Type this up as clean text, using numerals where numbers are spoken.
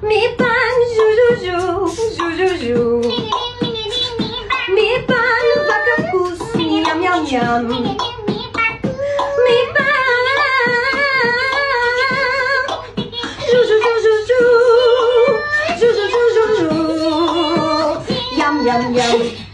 Mi pan, joujou, joujou, joujou. Mi pan, vacapous, miam, miam, miam. Mi pan, joujou, joujou, joujou, joujou, joujou, joujou, yam, yam, yam.